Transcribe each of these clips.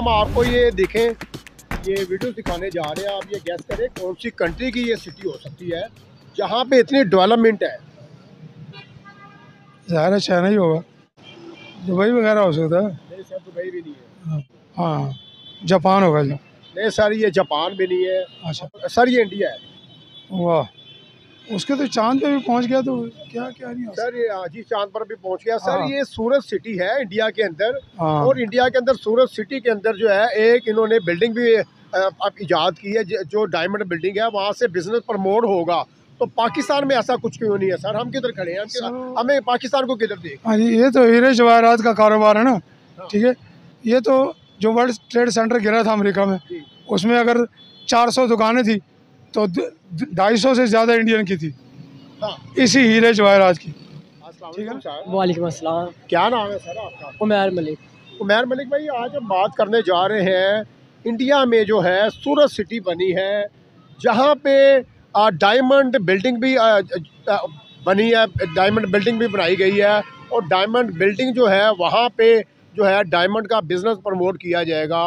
हम आपको ये देखें, ये वीडियो दिखाने जा रहे हैं। आप ये गैस करें कौन सी कंट्री की ये सिटी हो सकती है जहाँ पे इतनी डेवलपमेंट है। ज़ाहिर है चाइना ही होगा, दुबई वगैरह हो सकता है। नहीं सर, दुबई भी नहीं है। हाँ, जापान होगा। जो नहीं सर, ये जापान भी नहीं है। अच्छा सर, ये इंडिया है। वाह, उसके तो चांद पे भी पहुंच गया। तो क्या क्या नहीं सर, ये आज ही चांद पर भी पहुंच गया। सर ये सूरत सिटी है इंडिया के अंदर, और इंडिया के अंदर सूरत सिटी के अंदर जो है एक इन्होंने बिल्डिंग भी अब इजाद की है जो डायमंड बिल्डिंग है। वहाँ से बिजनेस प्रमोट होगा। तो पाकिस्तान में ऐसा कुछ क्यों नहीं है सर? हम किधर खड़े हैं? हमें पाकिस्तान को किधर देखें? ये तो हीरे जवाहरात का कारोबार है ना। ठीक है, ये तो जो वर्ल्ड ट्रेड सेंटर गिरा था अमेरिका में, उसमें अगर 400 दुकानें थी तो 250 से ज़्यादा इंडियन की थी। हाँ। इसी हीरे जवाहरात की। वालेकुम अस्सलाम। क्या नाम है सर आपका? उमर मलिक। उमर मलिक भाई, आज हम बात करने जा रहे हैं इंडिया में जो है सूरत सिटी बनी है, जहाँ पे डायमंड बिल्डिंग भी बनी है, डायमंड बिल्डिंग भी बनाई गई है। और डायमंड बिल्डिंग जो है वहाँ पे जो है डायमंड का बिजनेस प्रमोट किया जाएगा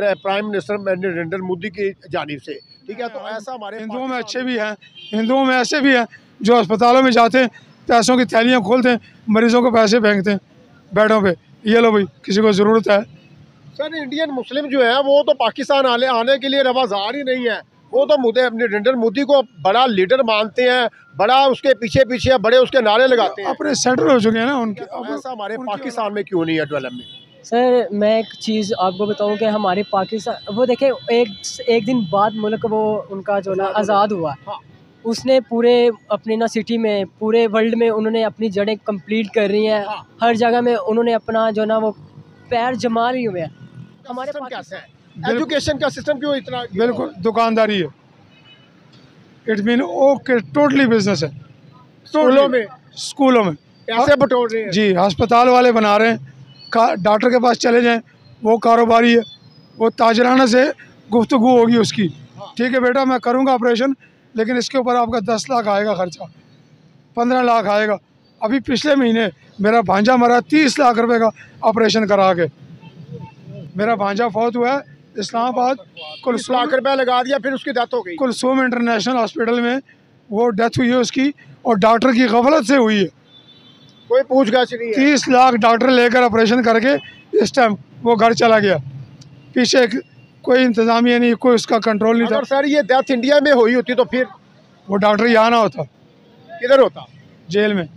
प्राइम मिनिस्टर नरेंद्र मोदी की जानिब से। ठीक है, तो ऐसा हमारे हिंदुओं में अच्छे भी हैं, हिंदुओं में ऐसे भी हैं जो अस्पतालों में जाते हैं, पैसों की थैलियाँ खोलते हैं, मरीजों को पैसे फेंकते हैं बेडों पे, ये लो भाई किसी को ज़रूरत है। सर इंडियन मुस्लिम जो है वो तो पाकिस्तान आने के लिए रवाजार ही नहीं है। वो तो नरेंद्र मोदी को बड़ा लीडर मानते हैं, बड़ा उसके पीछे पीछे बड़े उसके नारे लगाते हैं। अपने सेटल हो चुके हैं ना उनके। अब ऐसा हमारे पाकिस्तान में क्यों नहीं है डेवलपमेंट? सर मैं एक चीज़ आपको बताऊं कि हमारे पाकिस्तान वो देखें, एक दिन बाद मुल्क वो उनका जो ना आज़ाद हुआ। हाँ। उसने पूरे अपने ना सिटी में, पूरे वर्ल्ड में उन्होंने अपनी जड़ें कंप्लीट कर रही हैं। हाँ। हर जगह में उन्होंने अपना जो ना वो पैर जमा लिए हुए हैं। हमारे पाकिस्तान एजुकेशन का सिस्टम क्यों इतना? बिल्कुल दुकानदारी है, it mean okay totally business है। स्कूलों में पैसे बटोर रहे हैं जी, अस्पताल वाले बना रहे हैं, डॉक्टर के पास चले जाएं, वो कारोबारी है, वो ताजराना से गुफ्तगू होगी उसकी। ठीक है बेटा, मैं करूँगा ऑपरेशन, लेकिन इसके ऊपर आपका 10 लाख आएगा खर्चा, 15 लाख आएगा। अभी पिछले महीने मेरा भांजा मरा 30 लाख रुपए का ऑपरेशन करा के। मेरा भांजा फौत हुआ है इस्लामाबाद, कुलसुम रुपया लगा दिया, फिर उसकी डेथ हो गई। कुलसुम इंटरनेशनल हॉस्पिटल में वो डेथ हुई है उसकी, और डॉक्टर की गफलत से हुई है, कोई पूछगाछ नहीं है। 30 लाख डॉक्टर लेकर ऑपरेशन करके इस टाइम वो घर चला गया, पीछे कोई इंतजामिया नहीं, कोई उसका कंट्रोल नहीं था। सर ये डेथ इंडिया में हुई होती तो फिर वो डॉक्टर यहाँ ना होता, किधर होता? जेल में।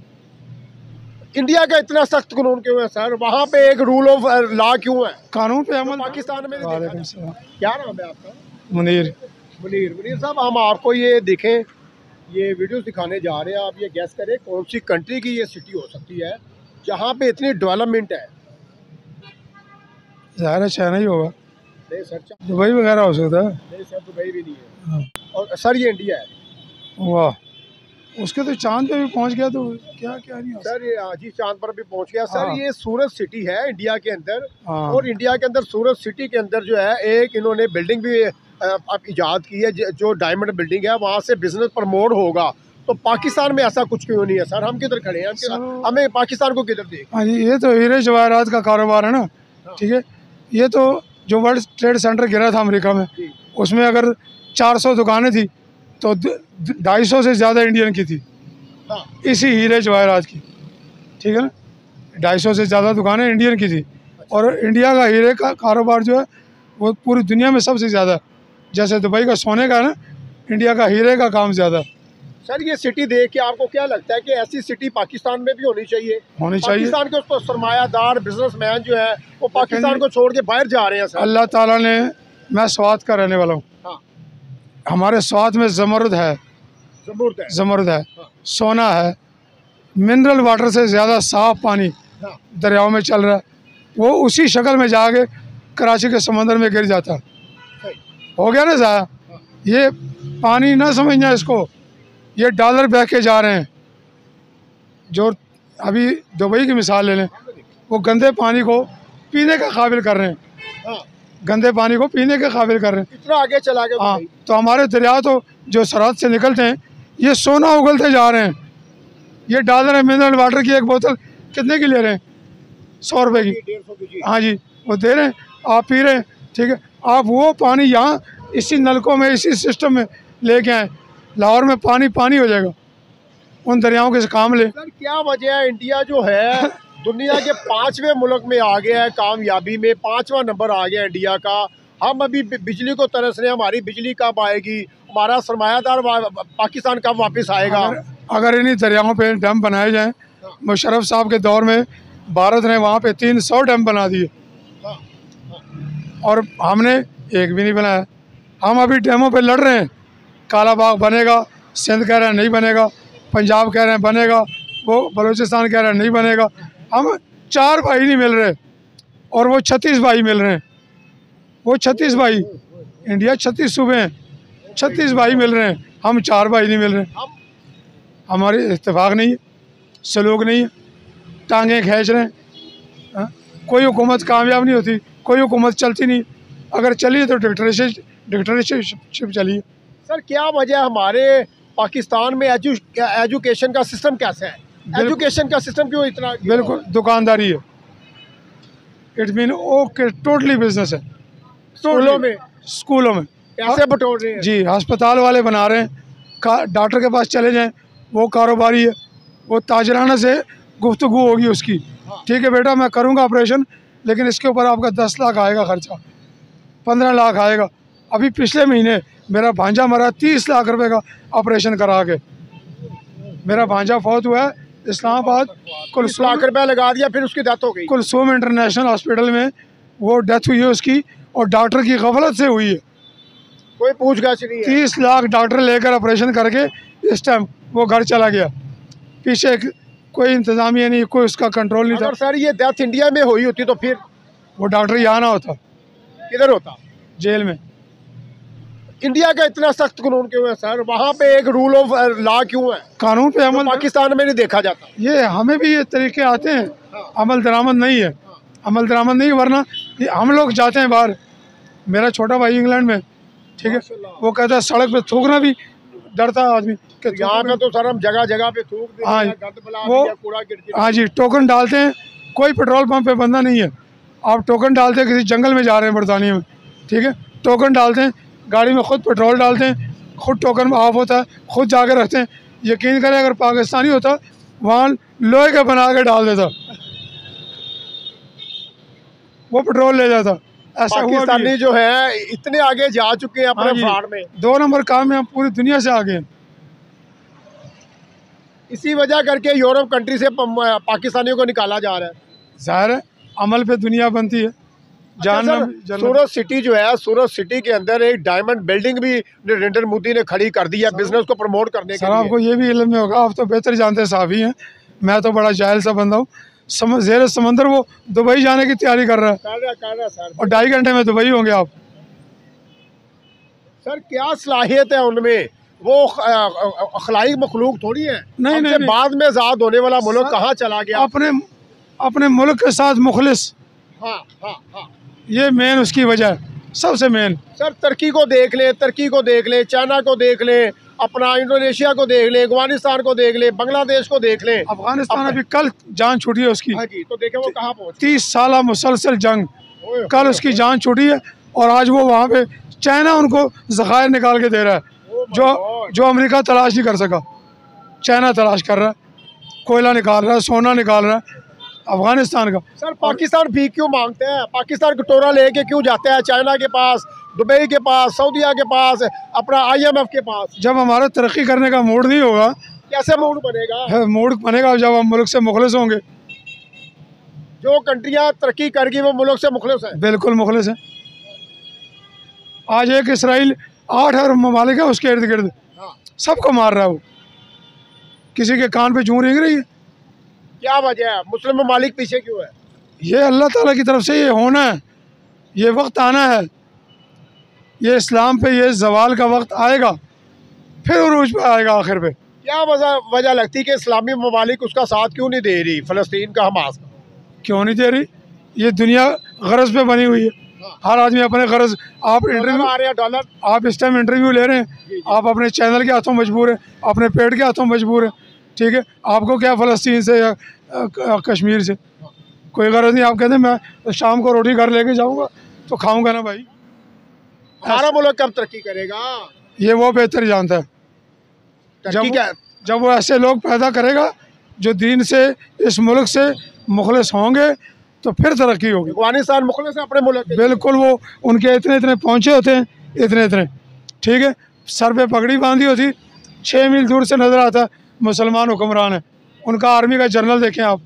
इंडिया का इतना सख्त कानून क्यों है सर? वहाँ पे एक रूल ऑफ लॉ क्यों है? कानून पे अमल पाकिस्तान में नहीं देखा। क्या नाम है आपका? मुनीर। मुनीर, मुनीर साहब, हम आपको ये देखें, ये वीडियोस दिखाने जा रहे हैं। आप ये गैस करें कौन सी कंट्री की ये सिटी हो सकती है जहाँ पे इतनी डेवलपमेंट है। ज़ाहिर है चाइना ही होगा। नहीं सर, दुबई वगैरह हो सकता है। नहीं सर, दुबई भी नहीं है। हाँ। और सर ये इंडिया है। वाह, उसके तो चांद पे भी पहुँच गया। तो क्या क्या नहीं सर, ये आज ही चांद पर भी पहुँच गया। सर ये सूरत सिटी है इंडिया के अंदर, और इंडिया के अंदर सूरत सिटी के अंदर जो है एक इन्होंने बिल्डिंग भी आप इजाद की है जो डायमंड बिल्डिंग है। वहाँ से बिजनेस प्रमोट होगा। तो पाकिस्तान में ऐसा कुछ क्यों नहीं है सर? हम किधर खड़े हैं? हमें पाकिस्तान को किधर देखें? ये तो हीरे जवाहरात का कारोबार है ना। ठीक है, ये तो जो वर्ल्ड ट्रेड सेंटर गिरा था अमेरिका में, उसमें अगर 400 दुकानें थी तो 250 से ज़्यादा इंडियन की थी। हाँ। इसी हीरे जवाहरात की। ठीक है ना, 250 से ज़्यादा दुकानें इंडियन की थी। और इंडिया का हीरे का कारोबार जो है वो पूरी दुनिया में सबसे ज़्यादा, जैसे दुबई का सोने का है ना, इंडिया का हीरे का काम ज़्यादा। सर ये सिटी देख के आपको क्या लगता है कि ऐसी सिटी पाकिस्तान में भी होनी चाहिए? होनी चाहिए। पाकिस्तान के उसको सरमायादार बिजनेसमैन जो है वो पाकिस्तान को छोड़ के बाहर जा रहे हैं। सर अल्लाह ताला ने, मैं स्वात का रहने वाला हूँ। हाँ। हमारे स्वात में जमरुद है, जमरुद है। हाँ। सोना है, मिनरल वाटर से ज़्यादा साफ पानी दरियाओं में चल रहा है, वो उसी शक्ल में जाके कराची के समंदर में गिर जाता है। हो गया ना ज़ाया। ये पानी ना समझना इसको, ये डॉलर बह के जा रहे हैं। जो अभी दुबई की मिसाल ले लें, वो गंदे पानी को पीने का काबिल कर रहे हैं। गंदे पानी को पीने के काबिल कर रहे हैं, इतना आगे चला गया। हाँ, तो हमारे दरिया तो जो सरात से निकलते हैं, ये सोना उगलते जा रहे हैं। ये डॉलर है, मिनरल वाटर की एक बोतल कितने की ले रहे हैं? 100 रुपये की। हाँ जी, वो दे रहे हैं, आप पी रहे हैं, ठीक है, आप वो पानी यहाँ इसी नलकों में इसी सिस्टम में लेके आए, लाहौर में पानी पानी हो जाएगा। उन दरियाओं के काम ले। सर क्या वजह है इंडिया जो है दुनिया के 5वें मुल्क में आ गया है, कामयाबी में 5वां नंबर आ गया इंडिया का। हम अभी बिजली को तरस रहे, हमारी बिजली कब आएगी, हमारा सरमायादार पाकिस्तान कब वापस आएगा। अगर इन्हीं दरियाओं पे डैम बनाए जाएं, मुशर्रफ साहब के दौर में भारत ने वहाँ पे 300 डैम बना दिए और हमने एक भी नहीं बनाया। हम अभी डैमों पे लड़ रहे हैं, काला बाग बनेगा, सिंध कह रहे हैं नहीं बनेगा, पंजाब कह रहे हैं बनेगा, वो बलूचिस्तान कह रहे हैं नहीं बनेगा। हम 4 भाई नहीं मिल रहे और वो 36 भाई मिल रहे हैं, वो 36 भाई। इंडिया 36 सूबे हैं, 36 भाई मिल रहे हैं, हम 4 भाई नहीं मिल रहे। हमारे इत्तेफाक नहीं है, सलूक नहीं है, टांगें खींच रहे हैं। कोई हुकूमत कामयाब नहीं होती, कोई हुकूमत चलती नहीं, अगर चली तो डिक्टेटरशिप चली है। सर क्या वजह हमारे पाकिस्तान में एजुकेशन का सिस्टम कैसा है, एजुकेशन का सिस्टम क्यों इतना? बिल्कुल दुकानदारी है, it mean okay totally business है। स्कूलों में पैसे बटोर रहे हैं जी, अस्पताल वाले बना रहे हैं, डॉक्टर के पास चले जाएं वो कारोबारी है, वो ताजराना से गुफ्तगू होगी उसकी, ठीक है बेटा मैं करूँगा ऑपरेशन लेकिन इसके ऊपर आपका 10 लाख आएगा खर्चा, 15 लाख आएगा। अभी पिछले महीने मेरा भांजा मरा 30 लाख रुपए का ऑपरेशन करा के, मेरा भांजा फौत हुआ है इस्लामाबाद, कुलसुम रुपया लगा दिया फिर उसकी डेथ हो गई। कुलसुम इंटरनेशनल हॉस्पिटल में वो डेथ हुई है उसकी, और डॉक्टर की गफलत से हुई है, कोई पूछताछ नहीं है। 30 लाख डॉक्टर लेकर ऑपरेशन करके इस टाइम वो घर चला गया, पीछे कोई इंतजामिया नहीं, कोई उसका कंट्रोल नहीं था। अगर सर ये डेथ इंडिया में हुई होती तो फिर वो डॉक्टर यहाँ ना होता, किधर होता? जेल में। इंडिया का इतना सख्त कानून क्यों है सर? वहाँ पे एक रूल ऑफ लॉ क्यों है, कानून पे अमल? तो पाकिस्तान में नहीं देखा जाता। ये हमें भी ये तरीके आते हैं, हाँ। अमल दरामद नहीं है, हाँ। अमल दरामद नहीं, वरना हम लोग जाते हैं बाहर। मेरा छोटा भाई इंग्लैंड में, ठीक है, वो कहता है सड़क पे थूकना भी डरता आदमी, यहाँ पे तो सर हम जगह जगह पे थूक, हाँ वो, हाँ जी टोकन डालते हैं, कोई पेट्रोल पंप पे बंदा नहीं है। आप टोकन डालते हैं, किसी जंगल में जा रहे हैं बरतानिया में, ठीक है, टोकन डालते हैं, गाड़ी में खुद पेट्रोल डालते हैं, खुद टोकन ऑफ होता है, खुद जाके रखते हैं। यकीन करें अगर पाकिस्तानी होता वहाँ लोहे का बना के डाल देता, वो पेट्रोल ले जाता। ऐसा पाकिस्तानी जो है इतने आगे जा चुके हैं अपने फ्रॉड में, 2 नंबर काम में हम पूरी दुनिया से आगे हैं। इसी वजह करके यूरोप कंट्री से पाकिस्तानियों को निकाला जा रहा है। ज़ाहिर है अमल पे दुनिया बनती है। अच्छा, सूरत सिटी जो है, सूरत सिटी के अंदर एक डायमंड बिल्डिंग भी नरेंद्र मोदी ने खड़ी कर दी है बिजनेस को प्रमोट करने के लिए। आपको ये भी इल्म में होगा, आप तो बेहतर जानते हैं साहब ही हैं, मैं तो बड़ा जाहिल सा बंदा हूँ। जेर समंदर वो दुबई जाने की तैयारी कर रहा है, कर रहा सर, और 2.5 घंटे में दुबई होंगे आप। सर क्या सलाहियत है उनमें, वो अखलाई मखलूक थोड़ी है। नहीं, बाद में आज़ाद होने वाला मुल्क कहाँ चला गया? अपने मुल्क के साथ मुखलिस, हाँ हाँ हाँ, ये मेन उसकी वजह है, सबसे मेन। सर तुर्की को देख लें, चाइना को देख लें, अपना इंडोनेशिया को देख ले, अफगानिस्तान को देख ले, बांग्लादेश को देख ले। अफगानिस्तान अभी कल जान छूटी है उसकी, हाँ जी, तो देखे वो कहाँ पहुँच, 30 साल मुसलसल जंग, कल उसकी जान छूटी है और आज वो वहाँ पे चाइना उनको ज़खायर निकाल के दे रहा है जो अमेरिका तलाश नहीं कर सका। चाइना तलाश कर रहा है, कोयला निकाल रहा है, सोना निकाल रहा है अफगानिस्तान का। सर पाकिस्तान भी क्यों मांगते हैं, पाकिस्तान कटोरा लेके क्यों जाते हैं चाइना के पास, दुबई के पास, सऊदीया के पास, अपना IMF के पास? जब हमारा तरक्की करने का मूड नहीं होगा, कैसे मूड बनेगा? मूड बनेगा जब हम मुल्क से मुखलिस होंगे। जो कंट्रियां तरक्की कर गई वो मुल्क से मुखलिस है, बिल्कुल मुखलिस है। आज एक इसराइल 8 अरब ममालिक है उसके इर्द गिर्द, हाँ। सबको मार रहा है वो, किसी के कान पे जूं रेंग रही है। क्या वजह है, मुस्लिम ममालिक पीछे क्यों है? ये अल्लाह ताला की तरफ से ये होना है, ये वक्त आना है, ये इस्लाम पे ये जवाल का वक्त आएगा, फिर उरूज पे आएगा आखिर पे। क्या वजह लगती है कि इस्लामी ममालिक उसका साथ क्यों नहीं दे रही, फ़लस्तीन का, हमास का क्यों नहीं दे रही? ये दुनिया गरज पे बनी हुई है, हर आदमी अपने गरज। आप इंटरव्यू आ रहे हैं डॉलर, आप इस टाइम इंटरव्यू ले रहे हैं, आप अपने चैनल के हाथों मजबूर हैं, अपने पेट के हाथों मजबूर हैं, ठीक है। आपको क्या फ़लस्तीन से या कश्मीर से कोई गरज नहीं, आप कहते हैं मैं शाम को रोटी घर लेके जाऊंगा, तो खाऊंगा ना भाई। हमारा मुल्क कब तरक्की करेगा ये वो बेहतर जानता है। जब वो ऐसे लोग पैदा करेगा जो दीन से इस मुल्क से मुखलिस होंगे तो फिर तरक्की होगी। अफगानिस्तान मुखलिस है अपने मुल्क के, बिल्कुल वो उनके इतने इतने पहुँचे होते हैं, इतने इतने, ठीक है, सर पे पगड़ी बांधी होती, 6 मील दूर से नजर आता मुसलमान हुक्मरान है। उनका आर्मी का जनरल देखें आप,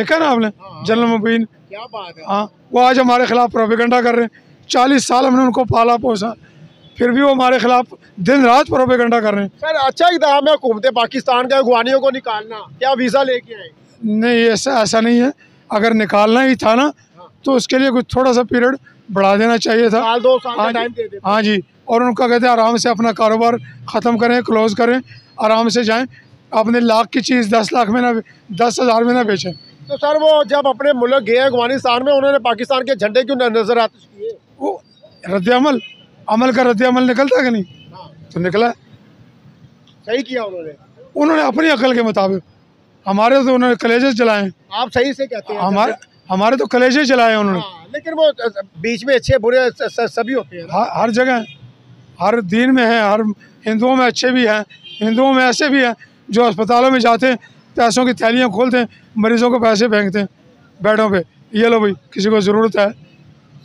देखा ना आपने जनरल मुबीन, क्या बात है। हाँ, वो आज हमारे खिलाफ प्रोपेगेंडा कर रहे हैं। 40 साल हमने उनको पाला पोसा, फिर भी वो हमारे खिलाफ दिन रात प्रोपेगेंडा कर रहे हैं। सर अच्छा इकदाम है हुकूमत पाकिस्तान का अफगानियों को निकालना, क्या वीज़ा लेके आए? नहीं ऐसा नहीं है, अगर निकालना ही था ना तो उसके लिए कुछ थोड़ा सा पीरियड बढ़ा देना चाहिए था, 2 साल का टाइम दे देते। हाँ जी, और उनका कहते हैं आराम से अपना कारोबार ख़त्म करें, क्लोज करें, आराम से जाएं, आपने लाख की चीज़ 10 लाख में ना, 10,000 में ना बेचें। तो सर वो जब अपने मुल्क गए अफगानिस्तान में, उन्होंने पाकिस्तान के झंडे क्यों नजर आते किए? वो रद्द अमल का रद्द-ए-अमल निकलता कि नहीं? हाँ। तो निकला, सही किया उन्होंने अपनी अकल के मुताबिक। हमारे तो उन्होंने कलेजे जलाए, आप सही से कहते हैं, हमारे तो कलेजे जलाए उन्होंने। लेकिन वो बीच में अच्छे बुरे सभी होते हैं, हर जगह, हर दीन में है, हर हिंदुओं में अच्छे भी हैं, हिंदुओं में ऐसे भी हैं जो अस्पतालों में जाते हैं, पैसों की थैलियाँ खोलते हैं, मरीजों को पैसे फेंकते हैं बेडों पे, ये लो भाई किसी को ज़रूरत है।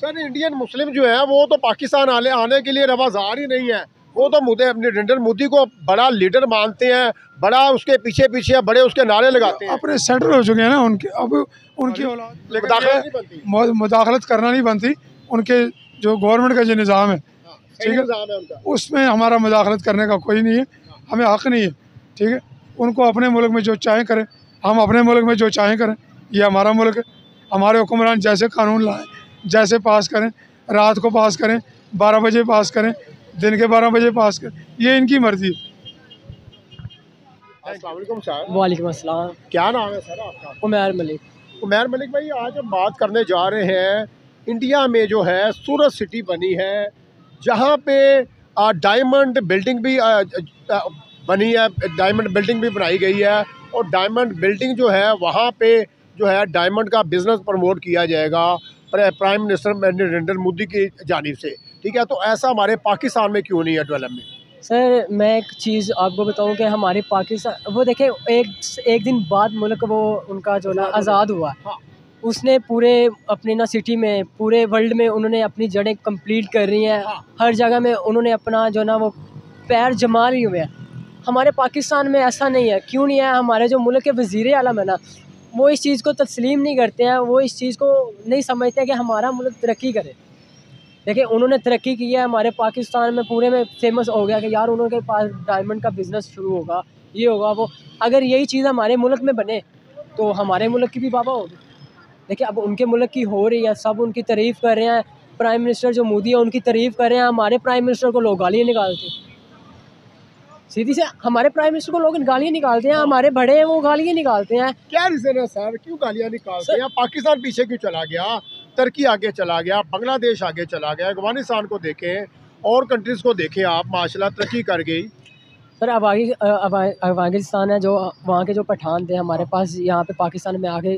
सर इंडियन मुस्लिम जो है वो तो पाकिस्तान आने के लिए रवाजार ही नहीं है, वो तो नरेंद्र मोदी को बड़ा लीडर मानते हैं, बड़ा उसके पीछे पीछे बड़े उसके नारे लगाते हैं। अपने सेटल हो चुके हैं ना उनके, अब उनकी औलाद मुदाखलत करना नहीं बनती, उनके जो गवर्नमेंट का जो निज़ाम है, ठीक है, उसमें हमारा मुदाखलत करने का कोई नहीं है, हमें हक़ नहीं है, ठीक है। उनको अपने मुल्क में जो चाहें करें, हम अपने मुल्क में जो चाहें करें, ये हमारा मुल्क है, हमारे हुक्मरान जैसे कानून लाएं, जैसे पास करें, रात को पास करें, 12 बजे पास करें, दिन के 12 बजे पास करें, ये इनकी मर्ज़ी है। वालेकुम अस्सलाम, क्या नाम है सर आपका? उमर मलिक। उमर मलिक भाई, आज हम बात करने जा रहे हैं इंडिया में जो है सूरत सिटी बनी है, जहाँ पे डायमंड बिल्डिंग भी बनी है, डायमंड बिल्डिंग भी बनाई गई है, और डायमंड बिल्डिंग जो है वहाँ पे जो है डायमंड का बिज़नेस प्रमोट किया जाएगा प्राइम मिनिस्टर नरेंद्र मोदी की जानिब से, ठीक है। तो ऐसा हमारे पाकिस्तान में क्यों नहीं है डेवलपमेंट? सर मैं एक चीज़ आपको बताऊँ कि हमारे पाकिस्तान, वो देखें एक दिन बाद मुल्क वो उनका जो ना आज़ाद हुआ, हाँ। उसने पूरे अपने ना सिटी में, पूरे वर्ल्ड में उन्होंने अपनी जड़ें कंप्लीट कर रही हैं, हर जगह में उन्होंने अपना जो ना वो पैर जमा लिए हुए हैं। हमारे पाकिस्तान में ऐसा नहीं है, क्यों नहीं है? हमारे जो मुल्क के वज़ीर आलम है ना, वो इस चीज़ को तस्लीम नहीं करते हैं, वो इस चीज़ को नहीं समझते कि हमारा मुल्क तरक्की करे। देखिए उन्होंने तरक्की की है, हमारे पाकिस्तान में पूरे में फेमस हो गया कि यार उनके पास डायमंड का बिज़नेस शुरू होगा, ये होगा वो। अगर यही चीज़ हमारे मुल्क में बने तो हमारे मुल्क की भी बाबा होगी। देखिए अब उनके मुल्क की हो रही है, सब उनकी तारीफ़ कर रहे हैं, प्राइम मिनिस्टर जो मोदी है उनकी तारीफ़ कर रहे हैं, हमारे प्राइम मिनिस्टर को लोग गालियाँ निकालते हैं, सीधी से हमारे प्राइम मिनिस्टर को लोग गालियाँ निकालते हैं, हमारे बड़े हैं वो गालियाँ निकालते हैं। क्या रीज़न है सर, क्यों गालियाँ निकालते हैं? पाकिस्तान पीछे क्यों चला गया? तुर्की आगे चला गया, बांग्लादेश आगे चला गया, अफगानिस्तान को देखें, और कंट्रीज़ को देखें आप, माशाल्लाह तरक्की कर गई। सर अफगानिस्तान है जो, वहाँ के जो पठान थे हमारे पास, यहाँ पे पाकिस्तान में आके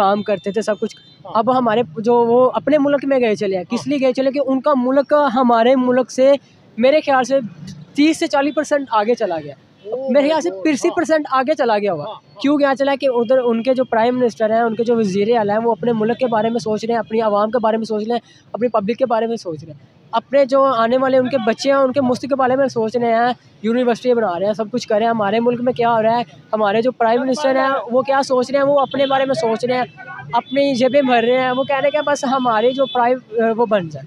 काम करते थे सब कुछ, अब हमारे जो वो अपने मुल्क में गए चले हैं, किस लिए गए चले? कि उनका मुल्क हमारे मुल्क से मेरे ख्याल से 30 से 40% आगे चला गया, मेरे ख्याल से 80% आगे चला गया होगा। क्यों गया चला? कि उधर उनके जो प्राइम मिनिस्टर हैं, उनके जो वज़ीर आला हैं, वो अपने मुल्क के बारे में सोच रहे हैं, अपनी आवाम के बारे में सोच रहे हैं, अपनी पब्लिक के बारे में सोच रहे हैं, अपने जो आने वाले उनके बच्चे हैं उनके मुस्तक़बिल के बारे में सोच रहे हैं, यूनिवर्सिटी बना रहे हैं, सब कुछ कर रहे हैं। हमारे मुल्क में क्या हो रहा है? हमारे जो प्राइम मिनिस्टर हैं वो क्या सोच रहे हैं? वो अपने बारे में सोच रहे हैं, अपनी जेबें भर रहे हैं, वो कह रहे हैं कि बस हमारे जो प्राइम वो बन जाए,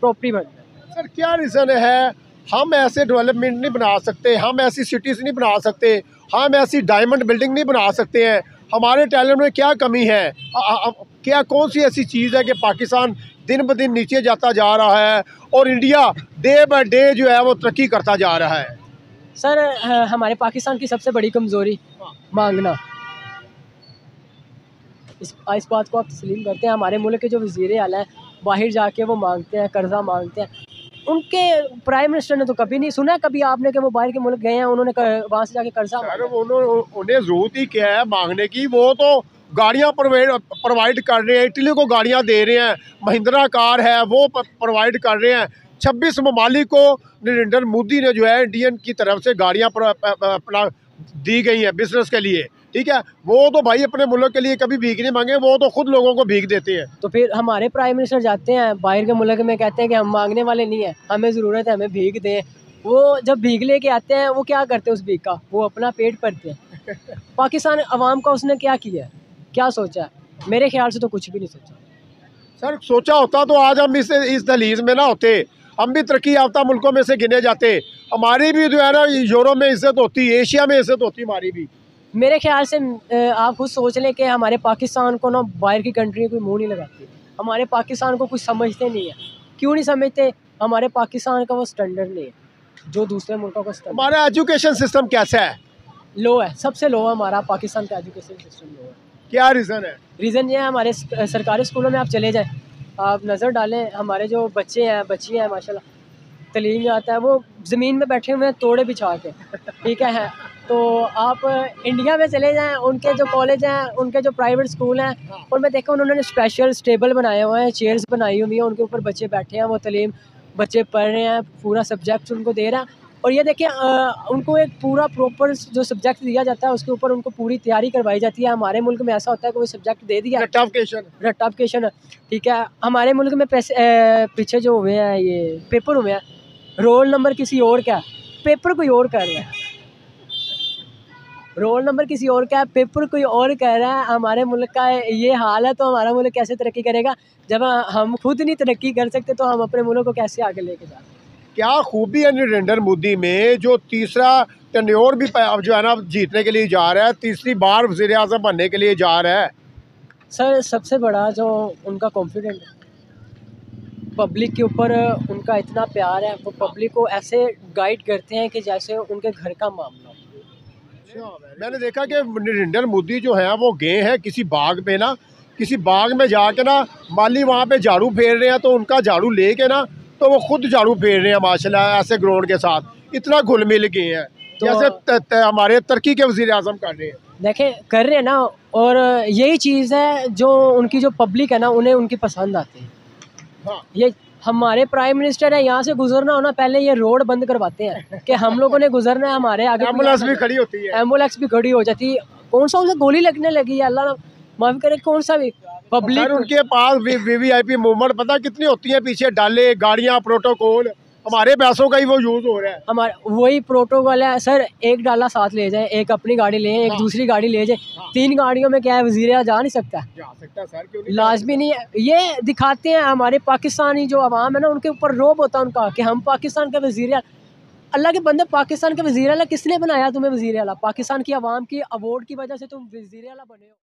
प्रॉपर्टी बन जाए। सर क्या रीज़न है? हम ऐसे डेवलपमेंट नहीं बना सकते, हम ऐसी सिटीज़ नहीं बना सकते, हम ऐसी डायमंड बिल्डिंग नहीं बना सकते हैं, हमारे टैलेंट में क्या कमी है? क्या कौन सी ऐसी चीज़ है कि पाकिस्तान दिन ब दिन नीचे जाता जा रहा है और इंडिया डे बाय डे जो है वो तरक्की करता जा रहा है? सर हमारे पाकिस्तान की सबसे बड़ी कमज़ोरी मांगना, इस बात को आप तस्लीम करते हैं। हमारे मुल्क के जो वज़ीर आला हैं बाहर जाके वो मांगते हैं, कर्जा मांगते हैं, उनके प्राइम मिनिस्टर ने तो कभी नहीं सुना कभी आपने कि वो बाहर के मुल्क गए हैं, उन्होंने वहाँ से जाके कर्जा। उन्हें जरूरत ही क्या है मांगने की? वो तो गाड़ियाँ प्रोवाइड कर रहे हैं, इटली को गाड़ियाँ दे रहे हैं, महिंद्रा कार है वो प्रोवाइड कर रहे हैं। 26 ममालिक को नरेंद्र मोदी ने जो है इंडियन की तरफ से गाड़ियाँ अपना दी गई हैं बिजनेस के लिए, ठीक है। वो तो भाई अपने मुल्क के लिए कभी भीख नहीं मांगे, वो तो खुद लोगों को भीख देते हैं। तो फिर हमारे प्राइम मिनिस्टर जाते हैं बाहर के मुल्क में, कहते हैं कि हम मांगने वाले नहीं हैं, हमें ज़रूरत है, हमें भीख दें। वो जब भीख लेके आते हैं वो क्या करते हैं उस भीख का? वो अपना पेट भरते हैं। पाकिस्तान अवाम का उसने क्या किया, क्या सोचा? मेरे ख्याल से तो कुछ भी नहीं सोचा सर। सोचा होता तो आज हम इस दहलीज में ना होते, हम भी तरक्की याफ्ता मुल्कों में से गिने जाते, हमारी भी जो है ना यूरोप में इज्जत होती, एशिया में इज्जत होती हमारी भी। मेरे ख्याल से आप खुद सोच लें कि हमारे पाकिस्तान को ना बाहर की कंट्री कोई मुँह नहीं लगाती, हमारे पाकिस्तान को कुछ समझते नहीं है। क्यों नहीं समझते? हमारे पाकिस्तान का वो स्टैंडर्ड नहीं है जो दूसरे मुल्कों का स्तर। हमारा एजुकेशन सिस्टम कैसा है? लो है, सबसे लो है हमारा पाकिस्तान का एजुकेशन सिस्टम, लो है। क्या रीज़न है? रीज़न ये है, हमारे सरकारी स्कूलों में आप चले जाएं, आप नज़र डालें, हमारे जो बच्चे हैं बच्चियाँ हैं माशाल्लाह तलीम आता है, वो ज़मीन में बैठे हुए हैं तोड़े बिछा के, ठीक है। तो आप इंडिया में चले जाएँ, उनके जो कॉलेज हैं, उनके जो प्राइवेट स्कूल हैं, उनमें देखा उन्होंने स्पेशल टेबल बनाए हुए हैं, चेयर्स बनाई हुई हैं, उनके ऊपर बच्चे बैठे हैं, वो तलीम बच्चे पढ़ रहे हैं, पूरा सब्जेक्ट उनको दे रहा है। और ये देखिए उनको एक पूरा प्रॉपर जो सब्जेक्ट दिया जाता है उसके ऊपर उनको पूरी तैयारी करवाई जाती है। हमारे मुल्क में ऐसा होता है कि वो सब्जेक्ट दे दिया, रट्टाफिकेशन, ठीक है। हमारे मुल्क में पीछे जो हुए हैं ये पेपर हुए हैं, रोल नंबर किसी और का है, पेपर कोई और कर रहा है, रोल नंबर किसी और का है, पेपर कोई और कह रहा है। हमारे मुल्क का ये हाल है, तो हमारा मुल्क कैसे तरक्की करेगा? जब हम खुद नहीं तरक्की कर सकते तो हम अपने मुल्क को कैसे आगे लेके जाएं? क्या खूबी है नरेंद्र मोदी में जो तीसरा टर्नओवर भी जो है ना जीतने के लिए जा रहा है, तीसरी बार वज़ीर आज़म बनने के लिए जा रहा है। सर सबसे बड़ा जो उनका कॉन्फिडेंट है, पब्लिक के ऊपर उनका इतना प्यार है, वो पब्लिक को ऐसे गाइड करते हैं कि जैसे उनके घर का मामला। मैंने देखा कि नरेंद्र मोदी जो है वो गए हैं किसी बाग पे ना, किसी बाग में जाके ना माली वहाँ पे झाड़ू फेर रहे हैं, तो उनका झाड़ू लेके ना तो वो खुद झाड़ू फेर रहे हैं माशाल्लाह, ऐसे ग्राउंड के साथ इतना घुल मिल गए हैं तो जैसे हमारे तुर्की के वज़ीर आज़म कर रहे हैं। देखें कर रहे हैं ना, और यही चीज़ है जो उनकी जो पब्लिक है ना उन्हें उनकी पसंद आती है। हाँ ये हमारे प्राइम मिनिस्टर है, यहाँ से गुजरना होना पहले ये रोड बंद करवाते हैं कि हम लोगों ने गुजरना है, हमारे आगे एम्बुलेंस भी खड़ी होती है, एम्बुलेंस भी खड़ी हो जाती है। कौन सा उनसे गोली लगने लगी है, अल्लाह माफ़ करे, कौन सा भी पब्लिक उनके पास वीवीआईपी मूवमेंट पता कितनी होती है, पीछे डाले गाड़ियाँ, प्रोटोकॉल, हमारे पैसों का ही वो यूज़ हो रहा है, हमारा वही प्रोटोकॉल है सर। एक डाला साथ ले जाए, एक अपनी गाड़ी ले, एक दूसरी गाड़ी ले जाए, तीन गाड़ियों में क्या है वज़ीर जा नहीं सकता, जा सकता सर, क्यों नहीं? लाजमी नहीं है। ये दिखाते हैं हमारे पाकिस्तानी जो आवाम है ना उनके ऊपर रोब होता है उनका कि हम पाकिस्तान के वज़ीर। अल्लाह के बंदे, पाकिस्तान के वज़ीर किसने बनाया तुम्हें वज़ीर? पाकिस्तान की आवाम की अवार्ड की वजह से तुम वज़ीर बने हो।